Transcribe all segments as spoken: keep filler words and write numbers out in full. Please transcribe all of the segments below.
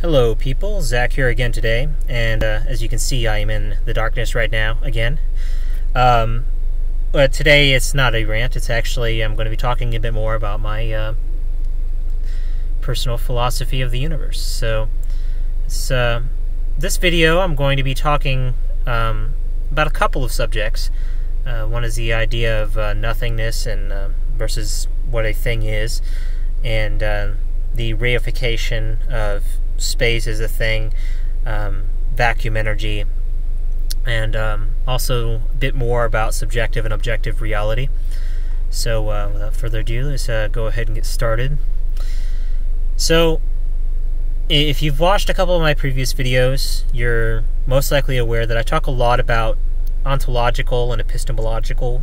Hello people, Zach here again today, and uh, as you can see I am in the darkness right now again. Um, but today it's not a rant, it's actually, I'm going to be talking a bit more about my uh, personal philosophy of the universe. So, it's, uh, this video I'm going to be talking um, about a couple of subjects. Uh, one is the idea of uh, nothingness and uh, versus what a thing is, and uh, the reification of space as a thing, um, vacuum energy, and um, also a bit more about subjective and objective reality. So uh, without further ado, let's uh, go ahead and get started. So if you've watched a couple of my previous videos, you're most likely aware that I talk a lot about ontological and epistemological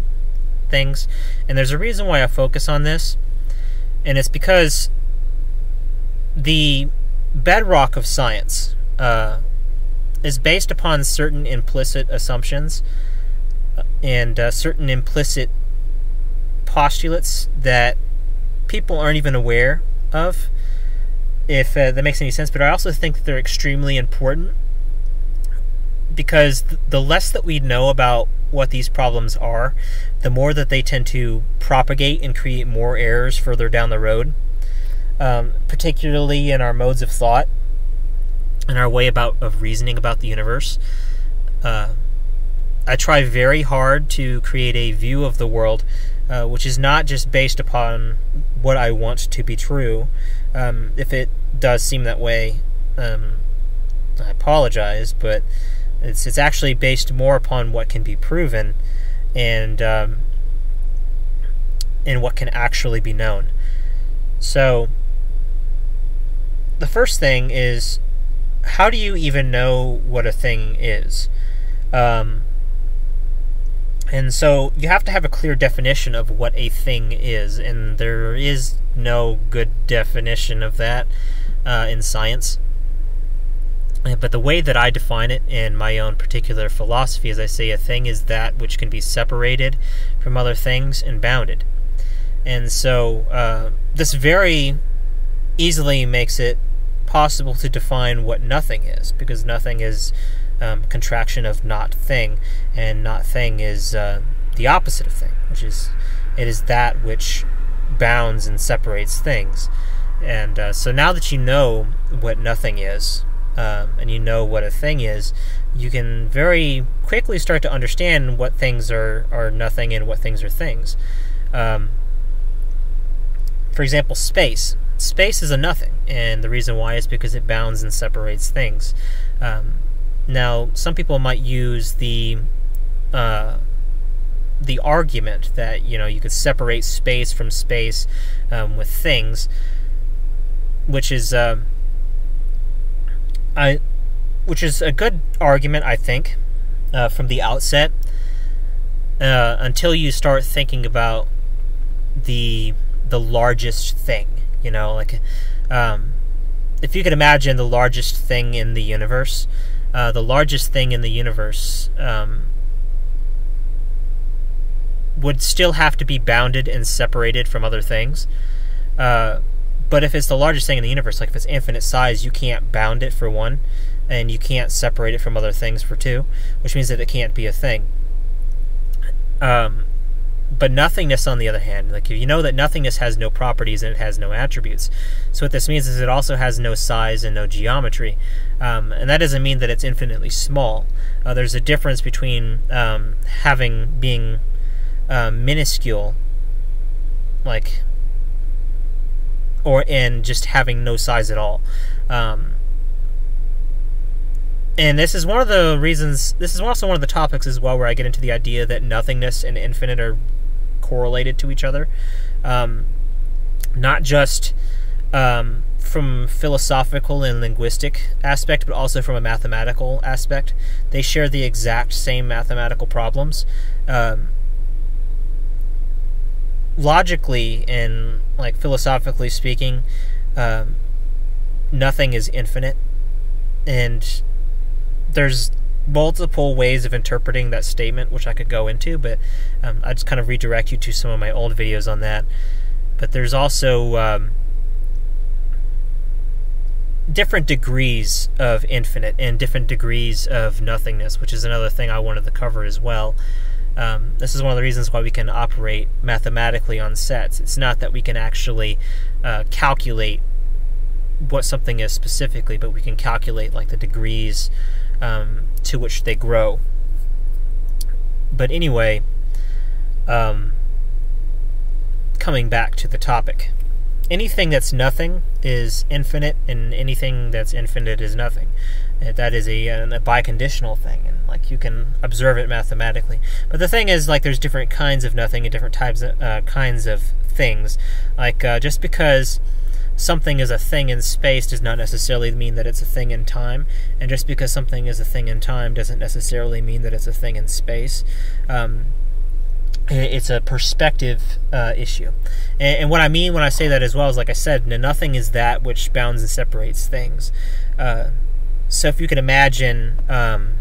things, and there's a reason why I focus on this, and it's because the bedrock of science uh, is based upon certain implicit assumptions and uh, certain implicit postulates that people aren't even aware of, if uh, that makes any sense. But I also think that they're extremely important, because th the less that we know about what these problems are, the more that they tend to propagate and create more errors further down the road. Um, particularly in our modes of thought and our way about of reasoning about the universe. Uh, I try very hard to create a view of the world uh, which is not just based upon what I want to be true. Um, if it does seem that way, um, I apologize, but it's, it's actually based more upon what can be proven and, um, and what can actually be known. So the first thing is, how do you even know what a thing is? Um, and so you have to have a clear definition of what a thing is, and there is no good definition of that uh, in science. But the way that I define it in my own particular philosophy is, I say a thing is that which can be separated from other things and bounded. And so uh, this very easily makes it possible to define what nothing is, because nothing is um, contraction of not thing, and not thing is uh, the opposite of thing, which is, it is that which bounds and separates things. And uh, so now that you know what nothing is, um, and you know what a thing is, you can very quickly start to understand what things are, are nothing and what things are things. Um, For example, space. Space is a nothing, and the reason why is because it bounds and separates things. Um, now, some people might use the uh, the argument that, you know, you could separate space from space um, with things, which is uh, I, which is a good argument, I think, uh, from the outset, uh, until you start thinking about the the largest thing, you know, like, um, if you could imagine the largest thing in the universe, uh, the largest thing in the universe, um, would still have to be bounded and separated from other things, uh, but if it's the largest thing in the universe, like if it's infinite size, you can't bound it for one, and you can't separate it from other things for two, which means that it can't be a thing. Um, But nothingness, on the other hand, like, you know that nothingness has no properties and it has no attributes. So what this means is it also has no size and no geometry. Um, and that doesn't mean that it's infinitely small. Uh, there's a difference between um, having, being uh, minuscule, like, or and just having no size at all. Um, And this is one of the reasons, this is also one of the topics as well where I get into the idea that nothingness and infinite are correlated to each other. Um, not just um, from philosophical and linguistic aspect, but also from a mathematical aspect. They share the exact same mathematical problems. Um, logically and, like, philosophically speaking, um, nothing is infinite, and there's multiple ways of interpreting that statement, which I could go into, but um, I just kind of redirect you to some of my old videos on that. But there's also um, different degrees of infinite and different degrees of nothingness, which is another thing I wanted to cover as well. Um, this is one of the reasons why we can operate mathematically on sets. It's not that we can actually uh, calculate what something is specifically, but we can calculate like the degrees um, to which they grow. But anyway, um, coming back to the topic, anything that's nothing is infinite, and anything that's infinite is nothing. That is a, a biconditional thing, and like you can observe it mathematically. But the thing is, like, there's different kinds of nothing and different types of uh, kinds of things. Like uh, just because something is a thing in space does not necessarily mean that it's a thing in time, and just because something is a thing in time doesn't necessarily mean that it's a thing in space. Um, it's a perspective uh, issue. And, and what I mean when I say that as well is, like I said, nothing is that which bounds and separates things. Uh, so if you can imagine um,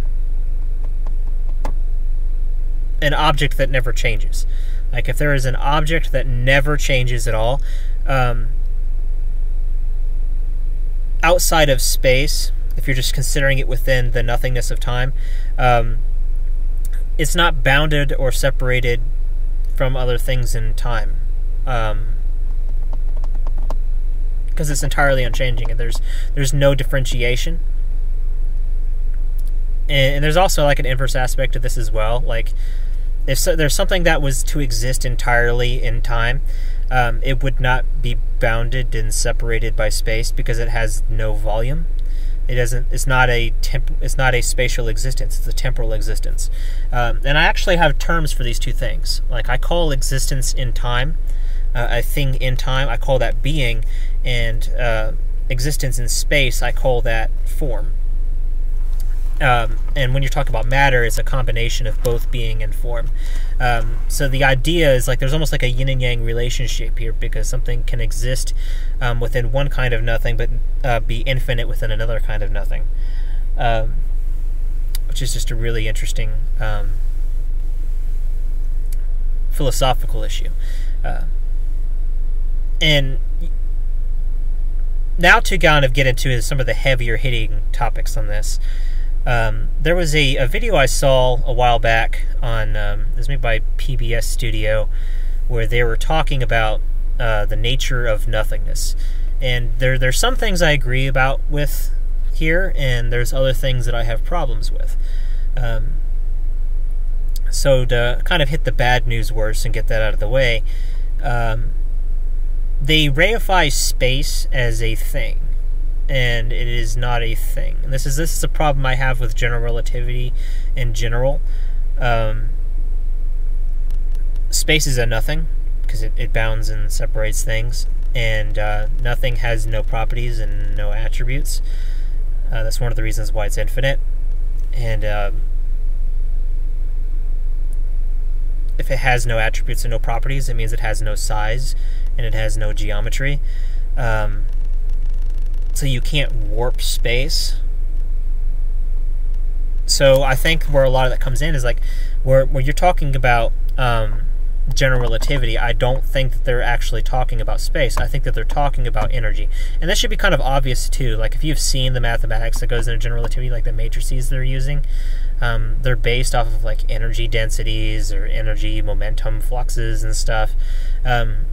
an object that never changes. Like if there is an object that never changes at all, um, outside of space, if you're just considering it within the nothingness of time, um, it's not bounded or separated from other things in time, um, because it's entirely unchanging, and there's there's no differentiation. And, and there's also like an inverse aspect to this as well. Like if so, there's something that was to exist entirely in time, Um, it would not be bounded and separated by space because it has no volume. It doesn't. It's not a temp, It's not a spatial existence. It's a temporal existence. Um, and I actually have terms for these two things. Like I call existence in time, uh, a thing in time. I call that being, and uh, existence in space, I call that form. Um, and when you talk about matter, it's a combination of both being and form. Um, so the idea is like there's almost like a yin and yang relationship here, because something can exist um, within one kind of nothing, but uh, be infinite within another kind of nothing, um, which is just a really interesting um, philosophical issue. Uh, and now to kind of get into some of the heavier hitting topics on this. Um, there was a, a video I saw a while back on, um, it was made by P B S Studio, where they were talking about uh, the nature of nothingness. And there there's some things I agree about with here, and there's other things that I have problems with. Um, so to kind of hit the bad news worse and get that out of the way, um, they reify space as a thing. And it is not a thing. And this is this is a problem I have with general relativity in general. Um, space is a nothing because it, it bounds and separates things, and uh, nothing has no properties and no attributes. Uh, that's one of the reasons why it's infinite. And um, if it has no attributes and no properties, it means it has no size and it has no geometry. Um, So you can't warp space. So I think where a lot of that comes in is like where, where you're talking about um, general relativity, I don't think that they're actually talking about space. I think that they're talking about energy. And that should be kind of obvious too. Like if you've seen the mathematics that goes into general relativity, like the matrices they're using, um, they're based off of like energy densities or energy momentum fluxes and stuff. Um,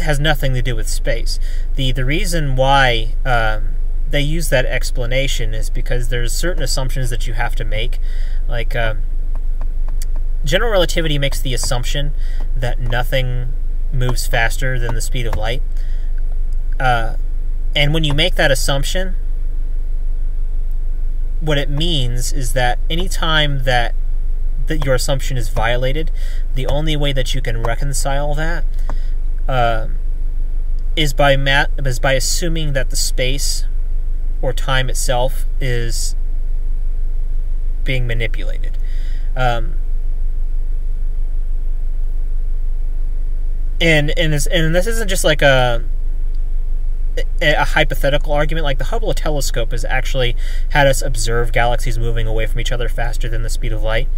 has nothing to do with space. The the reason why um, they use that explanation is because there's certain assumptions that you have to make. Like um, general relativity makes the assumption that nothing moves faster than the speed of light. Uh, and when you make that assumption, what it means is that any time that, that your assumption is violated, the only way that you can reconcile that Uh, is by mat is by assuming that the space or time itself is being manipulated. Um, and and, and this isn't just like a a hypothetical argument, like the Hubble telescope has actually had us observe galaxies moving away from each other faster than the speed of light.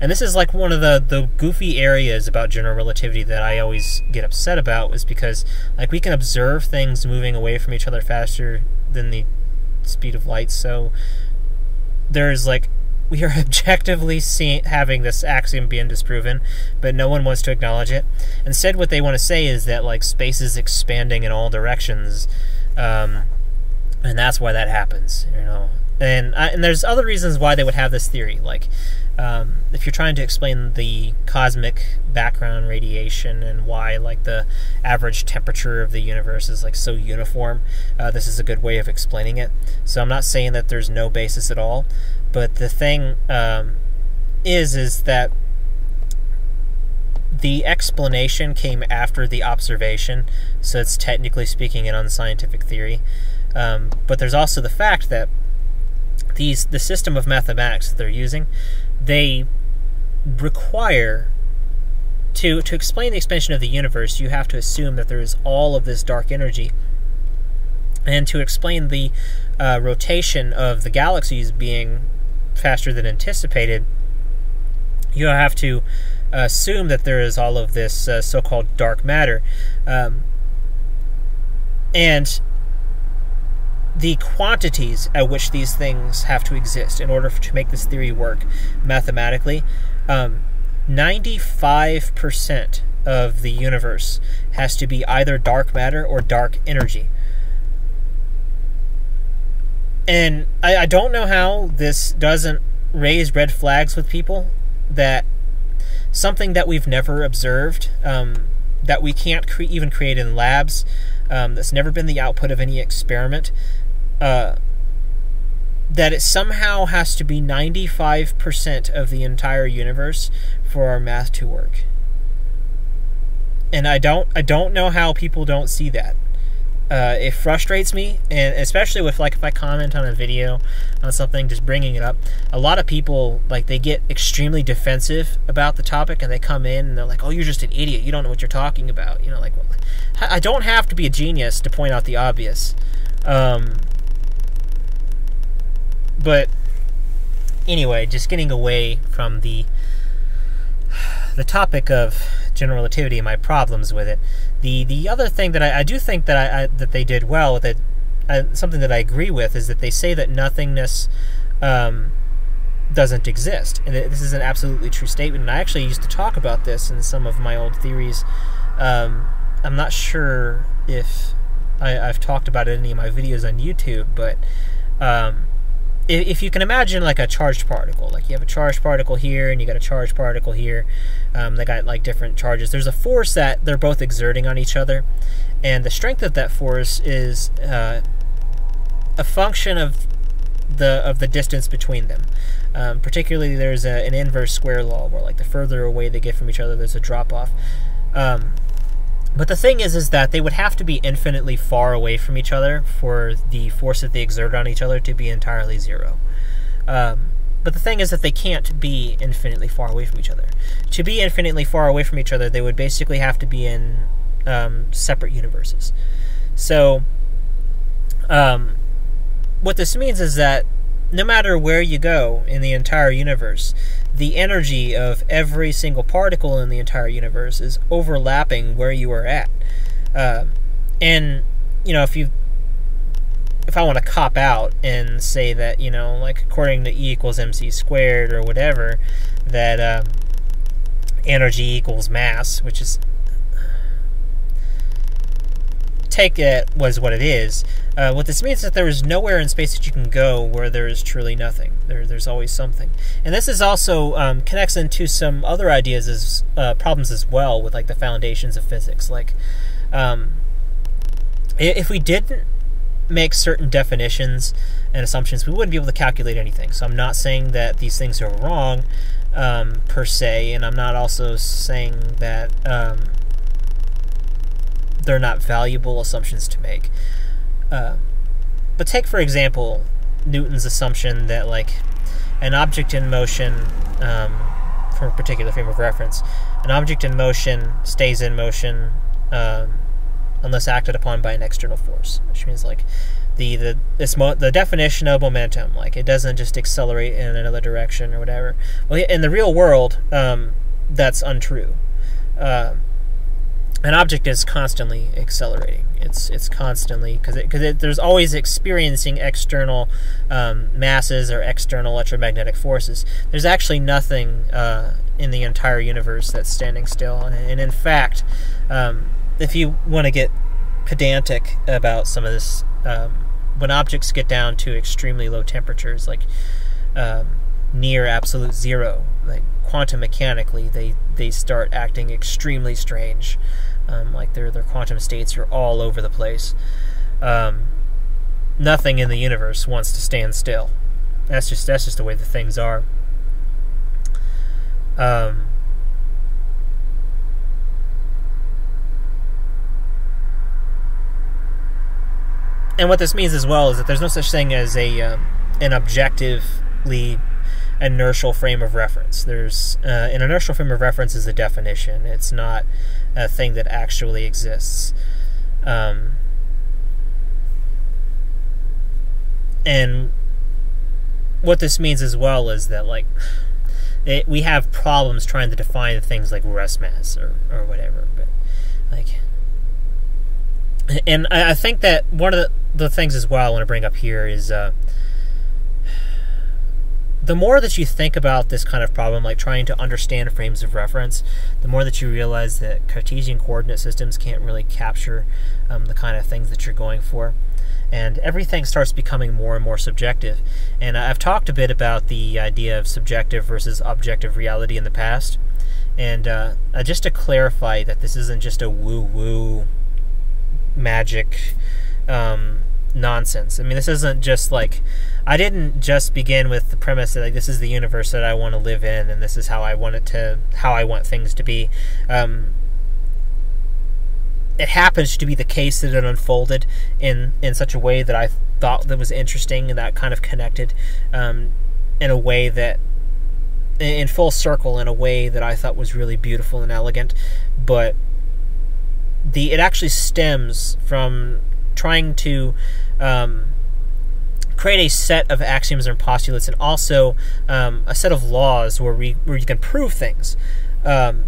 And this is like one of the, the goofy areas about general relativity that I always get upset about, is because like we can observe things moving away from each other faster than the speed of light. So there's like, we are objectively seeing, having this axiom being disproven, but no one wants to acknowledge it. Instead, what they want to say is that like space is expanding in all directions, um, and that's why that happens, you know. And I, and there's other reasons why they would have this theory. Like, um, if you're trying to explain the cosmic background radiation and why like the average temperature of the universe is like so uniform, uh, this is a good way of explaining it. So I'm not saying that there's no basis at all. But the thing um, is, is that the explanation came after the observation, so it's technically speaking an unscientific theory. Um, but there's also the fact that these the system of mathematics that they're using, they require to to explain the expansion of the universe. You have to assume that there is all of this dark energy. And to explain the uh, rotation of the galaxies being faster than anticipated, you have to assume that there is all of this uh, so-called dark matter. Um, and the quantities at which these things have to exist in order for, to make this theory work mathematically, um, ninety-five percent of the universe has to be either dark matter or dark energy. And I, I don't know how this doesn't raise red flags with people, that something that we've never observed, um, that we can't cre even create in labs, um, that's never been the output of any experiment, uh, that it somehow has to be ninety-five percent of the entire universe for our math to work. And I don't, I don't know how people don't see that. Uh, it frustrates me, and especially with like if I comment on a video on something, just bringing it up, a lot of people like they get extremely defensive about the topic, and they come in and they're like, "Oh, you're just an idiot. You don't know what you're talking about." You know, like, well, I don't have to be a genius to point out the obvious. Um, but anyway, just getting away from the the topic of general relativity and my problems with it. The the other thing that I, I do think that I, I that they did well, that I, something that I agree with, is that they say that nothingness um, doesn't exist, and this is an absolutely true statement. And I actually used to talk about this in some of my old theories. Um, I'm not sure if I, I've talked about it in any of my videos on YouTube, but um, if, if you can imagine like a charged particle, like you have a charged particle here and you got a charged particle here. Um, they got like different charges. There's a force that they're both exerting on each other, and the strength of that force is uh, a function of the of the distance between them. Um, particularly, there's a, an inverse square law where like the further away they get from each other, there's a drop off. Um, but the thing is, is that they would have to be infinitely far away from each other for the force that they exert on each other to be entirely zero. Um, But the thing is that they can't be infinitely far away from each other. To be infinitely far away from each other, they would basically have to be in um, separate universes. So, um, what this means is that no matter where you go in the entire universe, the energy of every single particle in the entire universe is overlapping where you are at. Uh, and, you know, if you... if I want to cop out and say that, you know, like according to E equals mc squared or whatever, that um, energy equals mass, which is, take it was what it is, uh, what this means is that there is nowhere in space that you can go where there is truly nothing. There, there's always something. And this is also um, connects into some other ideas as uh, problems as well with like the foundations of physics. Like um, if we didn't make certain definitions and assumptions, we wouldn't be able to calculate anything. So I'm not saying that these things are wrong um, per se, and I'm not also saying that um, they're not valuable assumptions to make. Uh, but take, for example, Newton's assumption that like an object in motion, um, from a particular frame of reference, an object in motion stays in motion um, unless acted upon by an external force, which means like the the this mo the definition of momentum, like it doesn't just accelerate in another direction or whatever. Well, in the real world, um, that's untrue. Uh, an object is constantly accelerating. It's it's constantly because because it, it, there's always experiencing external um, masses or external electromagnetic forces. There's actually nothing uh, in the entire universe that's standing still, and, and in fact, um, if you want to get pedantic about some of this, um, when objects get down to extremely low temperatures, like um, near absolute zero, like quantum mechanically, they they start acting extremely strange. Um, like their their quantum states are all over the place. Um, nothing in the universe wants to stand still. That's just that's just the way the things are. Um, and what this means as well is that there's no such thing as a um, an objectively inertial frame of reference. There's uh, an inertial frame of reference is a definition. It's not a thing that actually exists. Um, and what this means as well is that like it, we have problems trying to define things like rest mass or or whatever. But like, and I, I think that one of the, the things as well I want to bring up here is. Uh, The more that you think about this kind of problem, like trying to understand frames of reference, the more that you realize that Cartesian coordinate systems can't really capture um, the kind of things that you're going for. And everything starts becoming more and more subjective. And I've talked a bit about the idea of subjective versus objective reality in the past. And uh, just to clarify that this isn't just a woo-woo magic um, nonsense. I mean, this isn't just like... I didn't just begin with the premise that like this is the universe that I want to live in, and this is how I want it to, how I want things to be. Um, it happens to be the case that it unfolded in in such a way that I thought that was interesting, and that kind of connected um, in a way that, in full circle, in a way that I thought was really beautiful and elegant. But the it actually stems from trying to. Um, create a set of axioms and postulates, and also um, a set of laws where we where you can prove things. Um,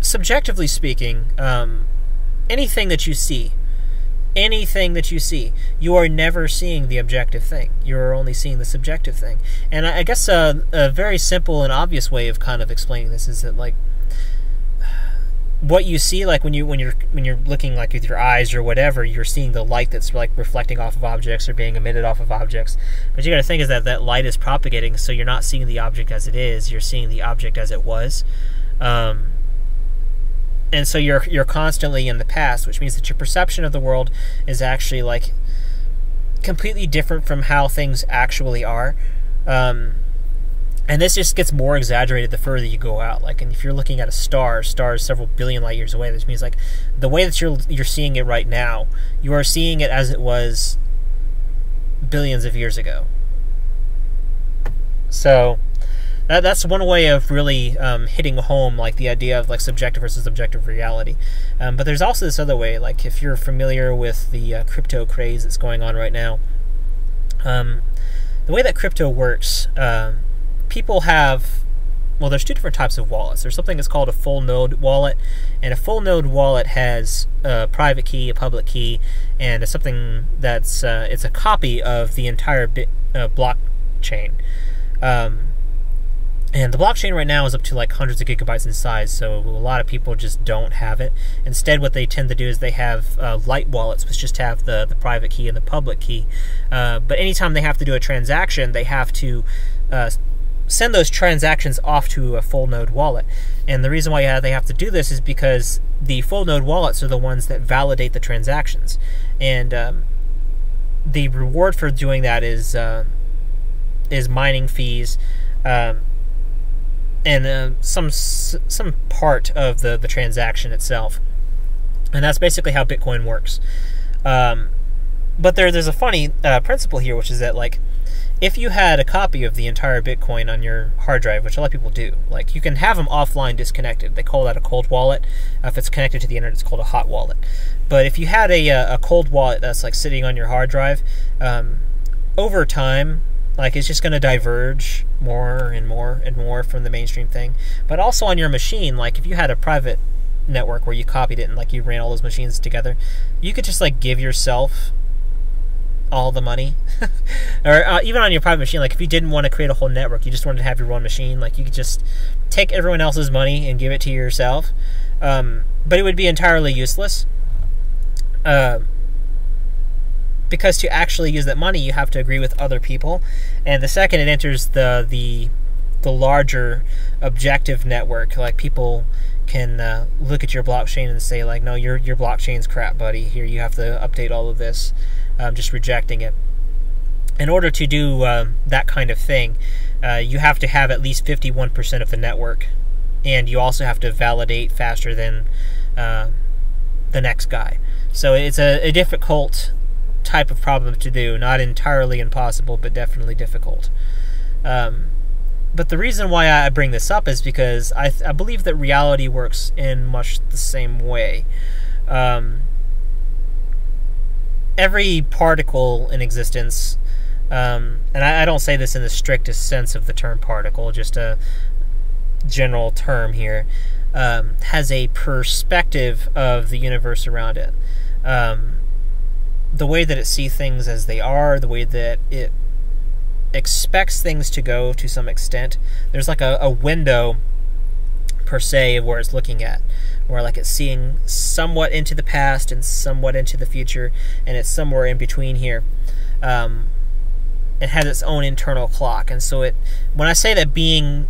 subjectively speaking, um, anything that you see, anything that you see, you are never seeing the objective thing. You're only seeing the subjective thing. And I, I guess a, a very simple and obvious way of kind of explaining this is that, like, what you see, like when you when you're when you're looking like with your eyes or whatever, you're seeing the light that's like reflecting off of objects or being emitted off of objects. But you got to think is that that light is propagating, so you're not seeing the object as it is. You're seeing the object as it was, um, and so you're you're constantly in the past, which means that your perception of the world is actually like completely different from how things actually are. Um, And this just gets more exaggerated the further you go out. Like, and if you're looking at a star, stars several billion light years away, this means like the way that you're you're seeing it right now, you are seeing it as it was billions of years ago. So that that's one way of really um, hitting home, like the idea of like subjective versus objective reality. Um, but there's also this other way. Like, if you're familiar with the uh, crypto craze that's going on right now, um, the way that crypto works. Uh, People have, well, there's two different types of wallets. There's something that's called a full node wallet, and a full node wallet has a private key, a public key, and it's something that's uh, it's a copy of the entire bit, uh, blockchain. Um, and the blockchain right now is up to like hundreds of gigabytes in size, so a lot of people just don't have it. Instead, what they tend to do is they have uh, light wallets, which just have the the private key and the public key. Uh, but anytime they have to do a transaction, they have to uh, send those transactions off to a full node wallet. And the reason why they have to do this is because the full node wallets are the ones that validate the transactions. And um, the reward for doing that is uh, is mining fees um, and uh, some some part of the, the transaction itself. And that's basically how Bitcoin works. Um, but there, there's a funny uh, principle here, which is that, like, if you had a copy of the entire Bitcoin on your hard drive, which a lot of people do, like you can have them offline disconnected. They call that a cold wallet. Uh, if it's connected to the internet, it's called a hot wallet. But if you had a, a cold wallet that's like sitting on your hard drive, um, over time, like it's just going to diverge more and more and more from the mainstream thing. But also on your machine, like if you had a private network where you copied it and like you ran all those machines together, you could just like give yourself all the money. Or uh, even on your private machine, like if you didn't want to create a whole network, you just wanted to have your own machine, like you could just take everyone else's money and give it to yourself. Um, but it would be entirely useless, uh, because to actually use that money, you have to agree with other people. And the second it enters the the, the larger objective network, like people can uh, look at your blockchain and say like, no, your your blockchain's crap, buddy. Here, you have to update all of this. Um, just rejecting it. In order to do uh, that kind of thing, uh, you have to have at least fifty-one percent of the network, and you also have to validate faster than uh, the next guy. So it's a, a difficult type of problem to do. Not entirely impossible, but definitely difficult. Um, but the reason why I bring this up is because I, I believe that reality works in much the same way. Um, every particle in existence, um, and I, I don't say this in the strictest sense of the term particle, just a general term here, um, has a perspective of the universe around it. Um, the way that it sees things as they are, the way that it expects things to go to some extent, there's like a, a window per se of where it's looking at, where like it's seeing somewhat into the past and somewhat into the future, and it's somewhere in between here. Um, it has its own internal clock, and so it. When I say that being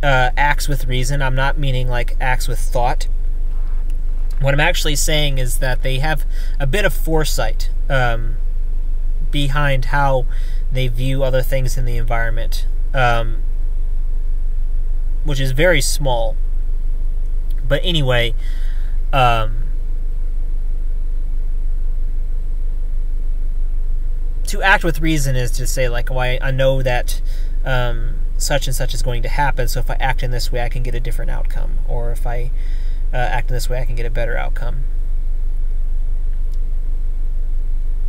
uh, acts with reason, I'm not meaning like acts with thought. What I'm actually saying is that they have a bit of foresight um, behind how they view other things in the environment, um, which is very small. But anyway, um, to act with reason is to say, like, well, I, I know that um, such and such is going to happen, so if I act in this way, I can get a different outcome. Or if I uh, act in this way, I can get a better outcome.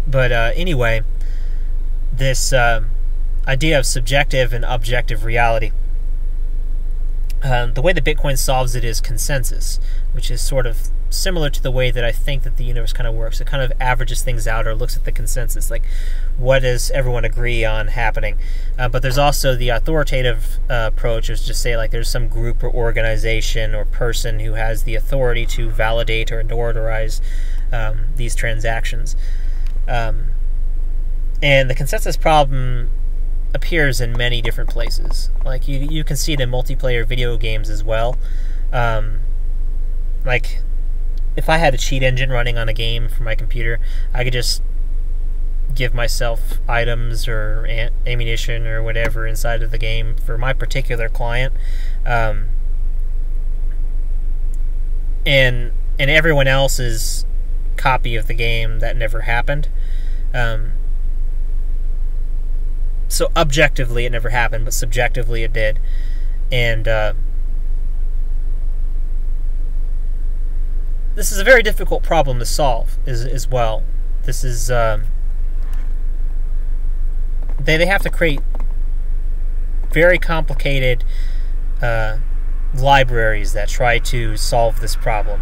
But uh, anyway, this uh, idea of subjective and objective reality, Um, the way that Bitcoin solves it is consensus, which is sort of similar to the way that I think that the universe kind of works. It kind of averages things out or looks at the consensus, like what does everyone agree on happening? Uh, but there's also the authoritative uh, approach, which is just say like there's some group or organization or person who has the authority to validate or notarize um, these transactions. Um, and the consensus problem appears in many different places. Like you, you can see it in multiplayer video games as well. Um, like if I had a cheat engine running on a game for my computer, I could just give myself items or ammunition or whatever inside of the game for my particular client, um, and and everyone else's copy of the game that never happened. Um, So objectively it never happened, but subjectively it did. And uh, this is a very difficult problem to solve as, as well. This is um, they, they have to create very complicated uh, libraries that try to solve this problem.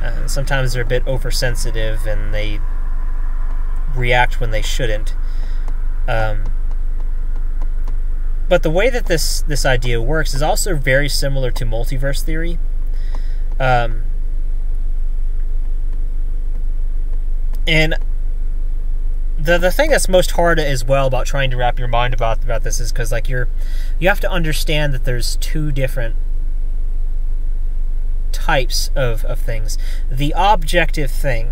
Uh, sometimes they're a bit oversensitive and they react when they shouldn't. Um, But the way that this, this idea works is also very similar to multiverse theory. Um, and the the thing that's most hard as well about trying to wrap your mind about about this is because like you're you have to understand that there's two different types of, of things. The objective thing,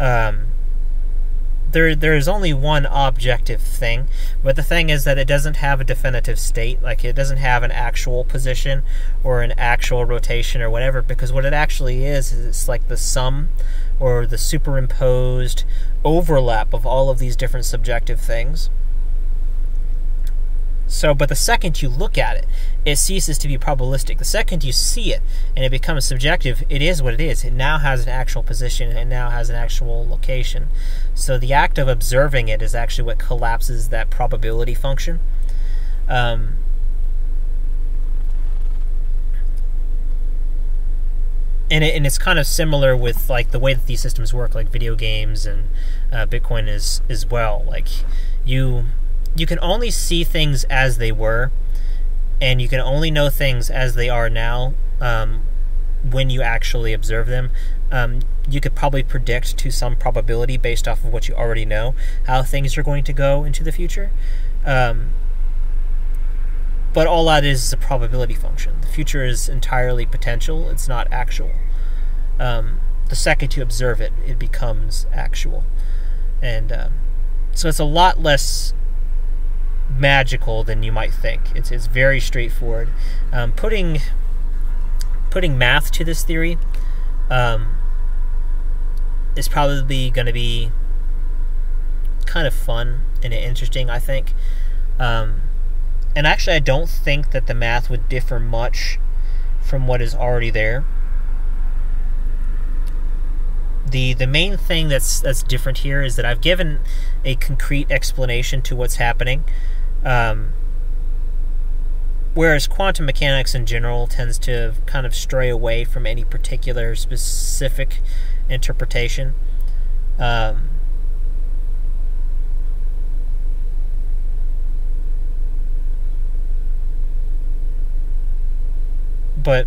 um There, there is only one objective thing, but the thing is that it doesn't have a definitive state. Like it doesn't have an actual position or an actual rotation or whatever, because what it actually is is it's like the sum or the superimposed overlap of all of these different subjective things. So, but the second you look at it, it ceases to be probabilistic. The second you see it and it becomes subjective, it is what it is. It now has an actual position, and it now has an actual location. So the act of observing it is actually what collapses that probability function. Um, and, it, and it's kind of similar with like the way that these systems work, like video games and uh, Bitcoin is as well. Like you... you can only see things as they were, and you can only know things as they are now um, when you actually observe them. Um, you could probably predict to some probability based off of what you already know how things are going to go into the future. Um, but all that is is a probability function. The future is entirely potential. It's not actual. Um, the second you observe it, it becomes actual. And um, so it's a lot less magical than you might think. It's, it's very straightforward. Um, putting putting math to this theory um, is probably going to be kind of fun and interesting, I think. Um, and actually, I don't think that the math would differ much from what is already there. The, the main thing that's, that's different here is that I've given a concrete explanation to what's happening. Um, whereas quantum mechanics in general tends to kind of stray away from any particular specific interpretation. Um, but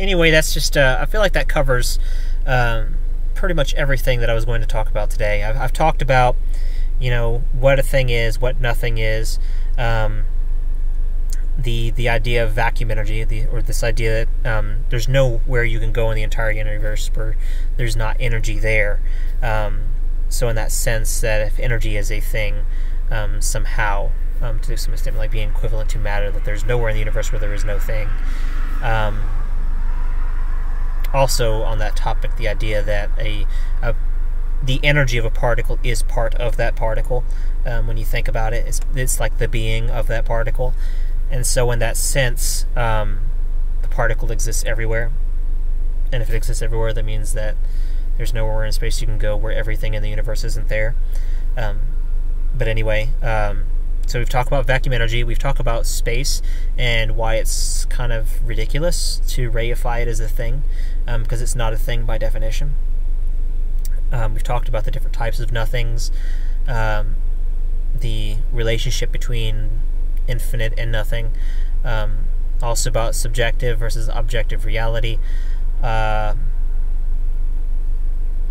anyway, that's just, uh, I feel like that covers um, pretty much everything that I was going to talk about today. I've, I've talked about, you know, what a thing is, what nothing is, um, the the idea of vacuum energy, the, or this idea that um, there's nowhere you can go in the entire universe where there's not energy there. Um, so in that sense, that if energy is a thing um, somehow, um, to some extent, like being equivalent to matter, that there's nowhere in the universe where there is no thing. Um, also on that topic, the idea that a, a the energy of a particle is part of that particle. Um, when you think about it, it's, it's like the being of that particle. And so in that sense, um, the particle exists everywhere. And if it exists everywhere, that means that there's nowhere in space you can go where everything in the universe isn't there. Um, but anyway, um, so we've talked about vacuum energy. We've talked about space and why it's kind of ridiculous to reify it as a thing, um, because it's not a thing by definition. Um, we've talked about the different types of nothings, um, the relationship between infinite and nothing, um, also about subjective versus objective reality, uh,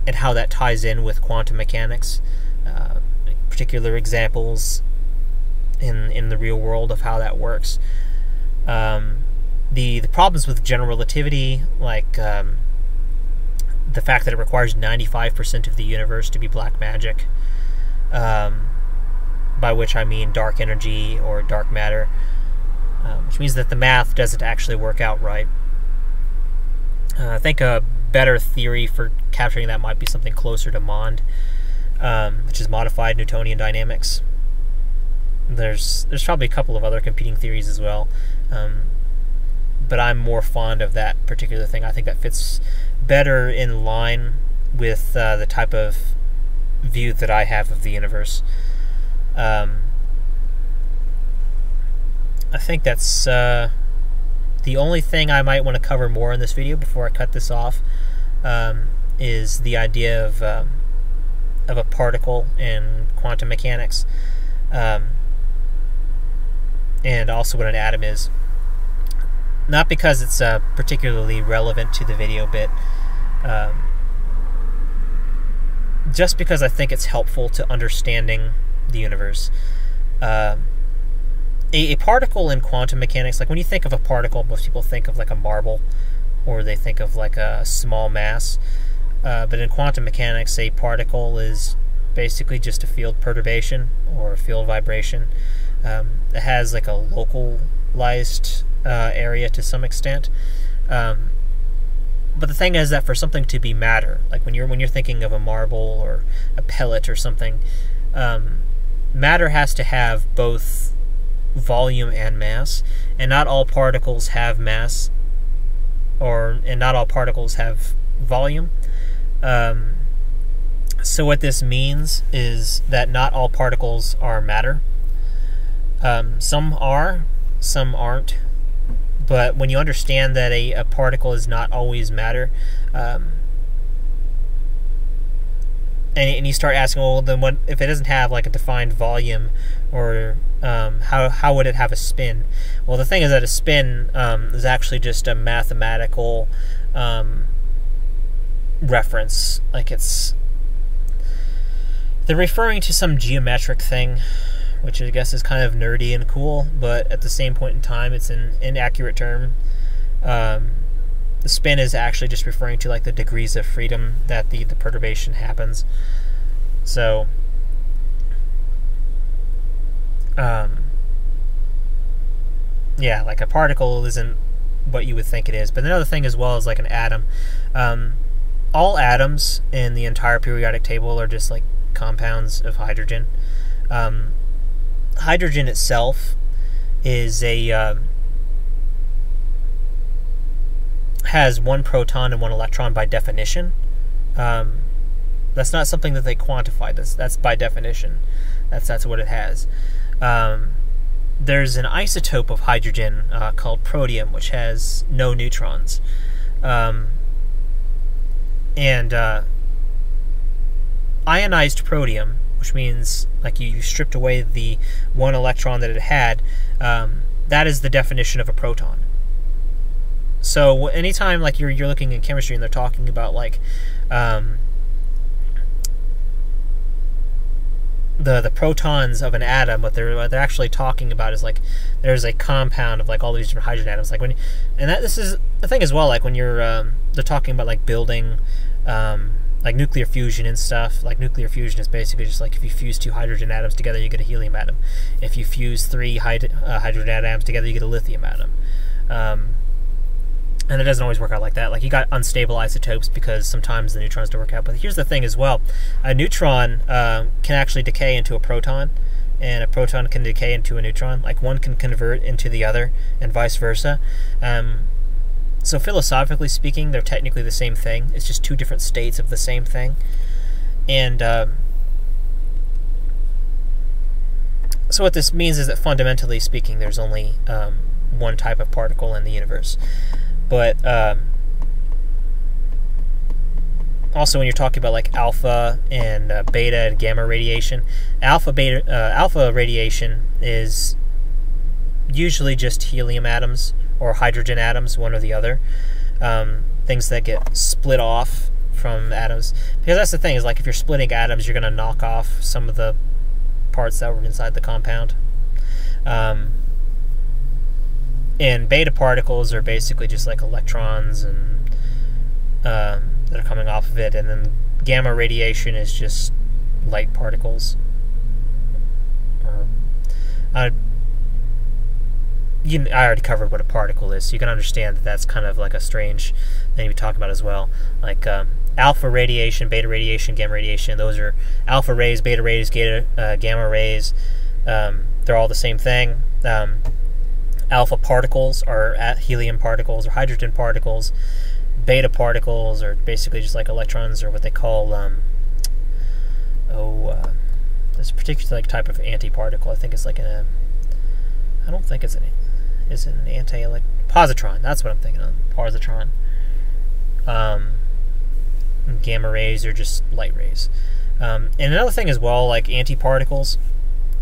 and how that ties in with quantum mechanics, uh, particular examples in, in the real world of how that works. Um, the, the problems with general relativity, like... Um, the fact that it requires ninety-five percent of the universe to be black magic, um, by which I mean dark energy or dark matter, um, which means that the math doesn't actually work out right. Uh, I think a better theory for capturing that might be something closer to MOND, um, which is modified Newtonian dynamics. There's there's probably a couple of other competing theories as well, um, but I'm more fond of that particular thing. I think that fits better in line with uh, the type of view that I have of the universe. Um, I think that's uh, the only thing I might want to cover more in this video before I cut this off, um, is the idea of, um, of a particle in quantum mechanics, um, and also what an atom is. Not because it's uh, particularly relevant to the video bit, um, just because I think it's helpful to understanding the universe. Uh, a, a particle in quantum mechanics, like when you think of a particle, most people think of like a marble, or they think of like a small mass. Uh, but in quantum mechanics, a particle is basically just a field perturbation or a field vibration. Um, it has like a localized Uh, area to some extent, um, but the thing is that for something to be matter, like when you're when you're thinking of a marble or a pellet or something, um, matter has to have both volume and mass, and not all particles have mass, or and not all particles have volume. Um, so what this means is that not all particles are matter. Um, some are, some aren't. But when you understand that a, a particle is not always matter, um, and, and you start asking, well, then what if it doesn't have like a defined volume, or um, how how would it have a spin? Well, the thing is that a spin um, is actually just a mathematical um, reference. Like it's they're referring to some geometric thing, which I guess is kind of nerdy and cool, but at the same point in time, it's an inaccurate term. Um, the spin is actually just referring to like the degrees of freedom that the, the perturbation happens. So, um, yeah, like a particle isn't what you would think it is. But another thing as well is like an atom. Um, all atoms in the entire periodic table are just like compounds of hydrogen. Um, Hydrogen itself is a uh, has one proton and one electron by definition. Um, that's not something that they quantified. That's that's by definition. That's that's what it has. Um, there's an isotope of hydrogen uh, called protium, which has no neutrons, um, and uh, ionized protium, which means like you, you stripped away the one electron that it had, um, that is the definition of a proton. So anytime like you're, you're looking in chemistry and they're talking about like um, the the protons of an atom, what they're, what they're actually talking about is like there's a compound of like all these different hydrogen atoms. Like when, and that this is the thing as well, like when you're um, they're talking about like building um, like nuclear fusion and stuff. Like nuclear fusion is basically just like if you fuse two hydrogen atoms together, you get a helium atom. If you fuse three hyd uh, hydrogen atoms together, you get a lithium atom. Um, and it doesn't always work out like that. Like you got unstable isotopes because sometimes the neutrons don't work out. But here's the thing as well. A neutron uh, can actually decay into a proton, and a proton can decay into a neutron. Like one can convert into the other and vice versa. Um, So philosophically speaking, they're technically the same thing. It's just two different states of the same thing. And um, so what this means is that fundamentally speaking, there's only um, one type of particle in the universe. But um, also when you're talking about like alpha and uh, beta and gamma radiation, alpha, beta, uh, alpha radiation is usually just helium atoms or hydrogen atoms, one or the other, um, things that get split off from atoms. Because that's the thing, is like if you're splitting atoms, you're going to knock off some of the parts that were inside the compound. Um, and beta particles are basically just like electrons and uh, that are coming off of it. And then gamma radiation is just light particles. Or, uh, You, I already covered what a particle is, so you can understand that that's kind of like a strange thing we talk about as well. Like um, alpha radiation, beta radiation, gamma radiation, those are alpha rays, beta rays, gamma, uh, gamma rays. Um, they're all the same thing. Um, alpha particles are helium particles or hydrogen particles. Beta particles are basically just like electrons, or what they call, um, oh, uh, this particular like, type of antiparticle. I think it's like a, I don't think it's an Is it an anti-electron? Positron. That's what I'm thinking of. Positron. Um, gamma rays are just light rays. Um, and another thing as well, like antiparticles,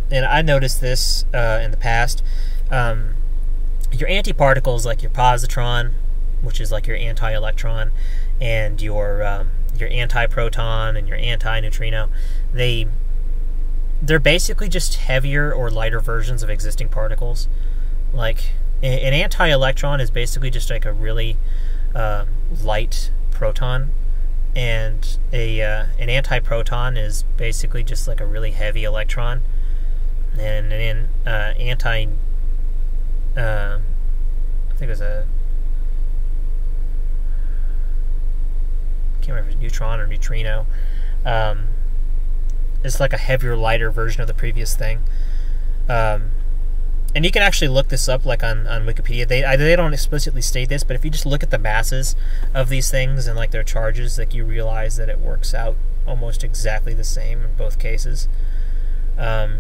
and I noticed this uh, in the past, um, your antiparticles, like your positron, which is like your anti-electron, and your um, your anti-proton and your anti-neutrino, they, they're basically just heavier or lighter versions of existing particles. Like an anti-electron is basically just like a really uh, light proton, and a uh, an anti-proton is basically just like a really heavy electron, and an uh, anti uh, I think it was a I can't remember if it was neutron or neutrino. Um, it's like a heavier, lighter version of the previous thing. Um, and you can actually look this up, like on, on Wikipedia. They they don't explicitly state this, but if you just look at the masses of these things and like their charges, like you realize that it works out almost exactly the same in both cases. Um,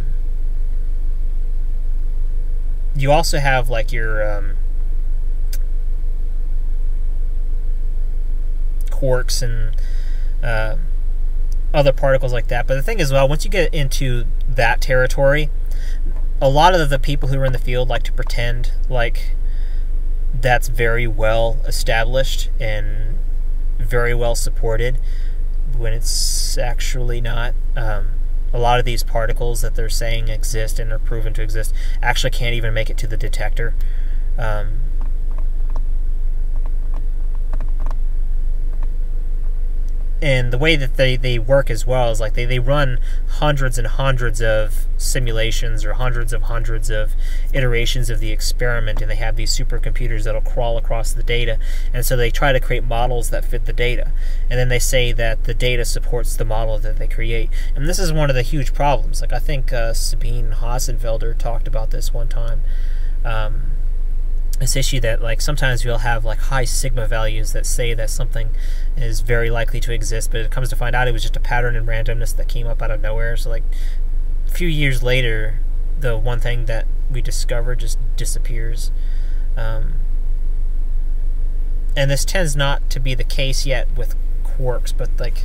you also have like your um, quarks and uh, other particles like that. But the thing is, well, once you get into that territory, a lot of the people who are in the field like to pretend like that's very well established and very well supported, when it's actually not. Um, a lot of these particles that they're saying exist and are proven to exist actually can't even make it to the detector. Um, and the way that they, they work as well is like they, they run hundreds and hundreds of simulations or hundreds of hundreds of iterations of the experiment, and they have these supercomputers that'll crawl across the data, and so they try to create models that fit the data, and then they say that the data supports the model that they create. And this is one of the huge problems. Like I think uh, Sabine Hossenfelder talked about this one time, um, this issue that like sometimes you'll have like high sigma values that say that something is very likely to exist, but it comes to find out it was just a pattern in randomness that came up out of nowhere. So like a few years later, the one thing that we discover just disappears. Um, and this tends not to be the case yet with quarks, but like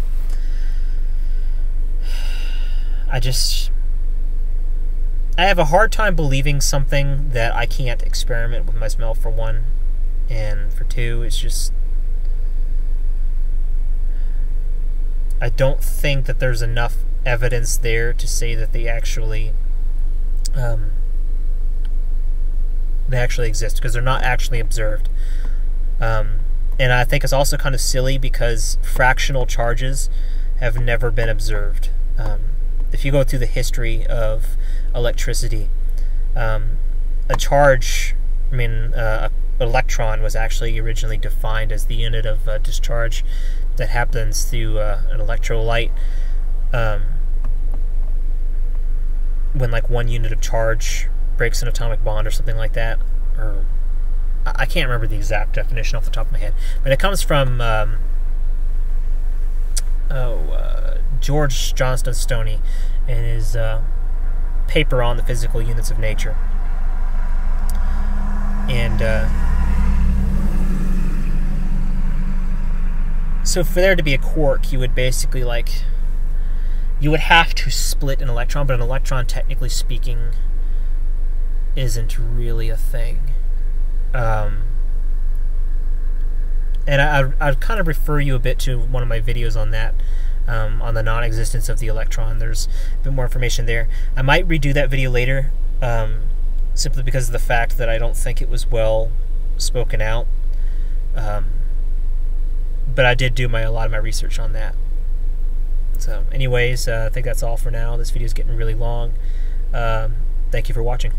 I just... I have a hard time believing something that I can't experiment with my smell, for one, and for two, it's just I don't think that there's enough evidence there to say that they actually um, they actually exist, because they're not actually observed. Um, and I think it's also kind of silly because fractional charges have never been observed. Um, if you go through the history of electricity, um, a charge, I mean uh, an electron was actually originally defined as the unit of uh, discharge that happens through uh, an electrolyte, um, when like one unit of charge breaks an atomic bond or something like that, or I can't remember the exact definition off the top of my head, but it comes from um, oh uh, George Johnston Stoney and his uh, paper on the physical units of nature. And uh, so for there to be a quark, you would basically like you would have to split an electron, but an electron technically speaking isn't really a thing. Um, and I, I'd kind of refer you a bit to one of my videos on that. Um, on the non-existence of the electron. There's a bit more information there. I might redo that video later, um, simply because of the fact that I don't think it was well spoken out. Um, but I did do my a lot of my research on that. So anyways, uh, I think that's all for now. This video is getting really long. Um, thank you for watching.